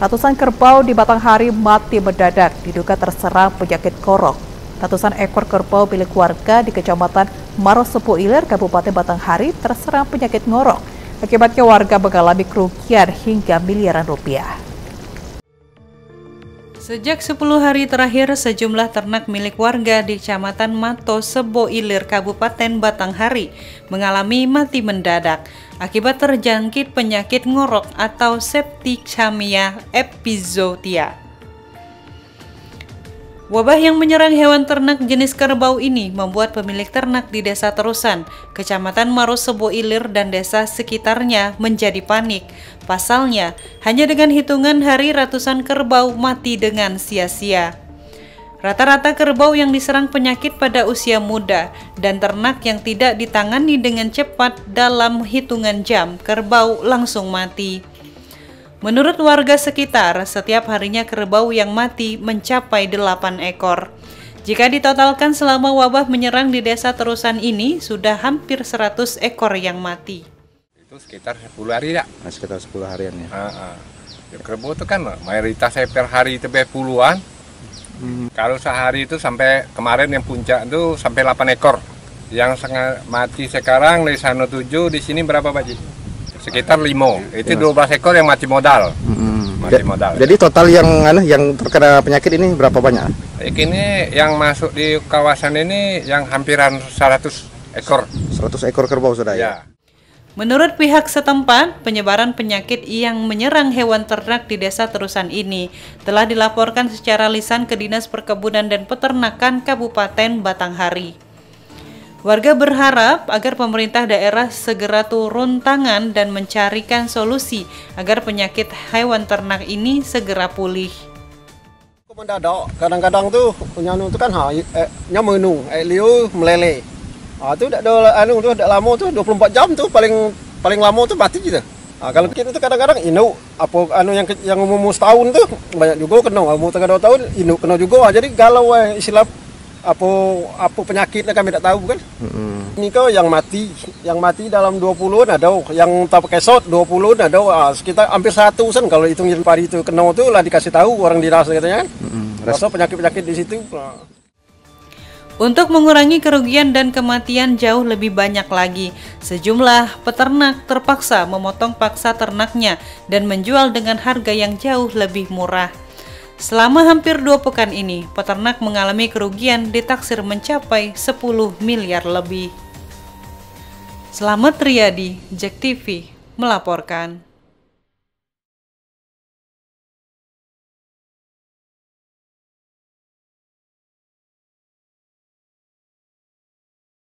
Ratusan kerbau di Batanghari mati mendadak diduga terserang penyakit korok. Ratusan ekor kerbau milik warga di Kecamatan Maro Sebo Ilir, Kabupaten Batanghari terserang penyakit ngorok. Akibatnya warga mengalami kerugian hingga miliaran rupiah. Sejak 10 hari terakhir, sejumlah ternak milik warga di Kecamatan Maro Sebo Ilir, Kabupaten Batanghari mengalami mati mendadak akibat terjangkit penyakit ngorok atau septicemia epizootia. Wabah yang menyerang hewan ternak jenis kerbau ini membuat pemilik ternak di Desa Terusan, Kecamatan Maro Sebo Ilir dan desa sekitarnya menjadi panik. Pasalnya, hanya dengan hitungan hari ratusan kerbau mati dengan sia-sia. Rata-rata kerbau yang diserang penyakit pada usia muda dan ternak yang tidak ditangani dengan cepat dalam hitungan jam, kerbau langsung mati. Menurut warga sekitar, setiap harinya kerbau yang mati mencapai 8 ekor. Jika ditotalkan selama wabah menyerang di Desa Terusan ini, sudah hampir 100 ekor yang mati. Itu sekitar 10 hari ya? Sekitar 10 harian ya. Kerbau itu kan mayoritas saya per hari itu puluhan. Kalau sehari itu sampai kemarin yang puncak itu sampai 8 ekor. Yang mati sekarang di sana 7, di sini berapa Pak Ji? Sekitar 5, itu 12 ekor yang mati modal. Jadi total yang terkena penyakit ini berapa banyak? Ini yang masuk di kawasan ini yang hampiran 100 ekor. 100 ekor kerbau sudah ya? Menurut pihak setempat, penyebaran penyakit yang menyerang hewan ternak di Desa Terusan ini telah dilaporkan secara lisan ke Dinas Perkebunan dan Peternakan Kabupaten Batanghari. Warga berharap agar pemerintah daerah segera turun tangan dan mencarikan solusi agar penyakit hewan ternak ini segera pulih. Kadang-kadang tuh penyanu itu kan nyamunung, liu meleleh. Itu udah lama tuh 24 jam tuh paling lama tuh mati gitu. Kalau kita tuh kadang-kadang inuk, apa yang umur setahun tuh banyak juga kena, umur tengah 2 tahun inuk kena juga. Jadi galau istilah apa penyakitnya kami tidak tahu kan. Ini kok yang mati dalam 20-an ada, yang tak pakai shot 20-an ada, sekitar hampir 100-an kalau hitungin pari itu kena tuh lah dikasih tahu orang dinas katanya kan. Rasa penyakit-penyakit di situ. Untuk mengurangi kerugian dan kematian jauh lebih banyak lagi, sejumlah peternak terpaksa memotong paksa ternaknya dan menjual dengan harga yang jauh lebih murah. Selama hampir 2 pekan ini, peternak mengalami kerugian ditaksir mencapai 10 miliar lebih. Selamat Riyadi, JEK TV melaporkan.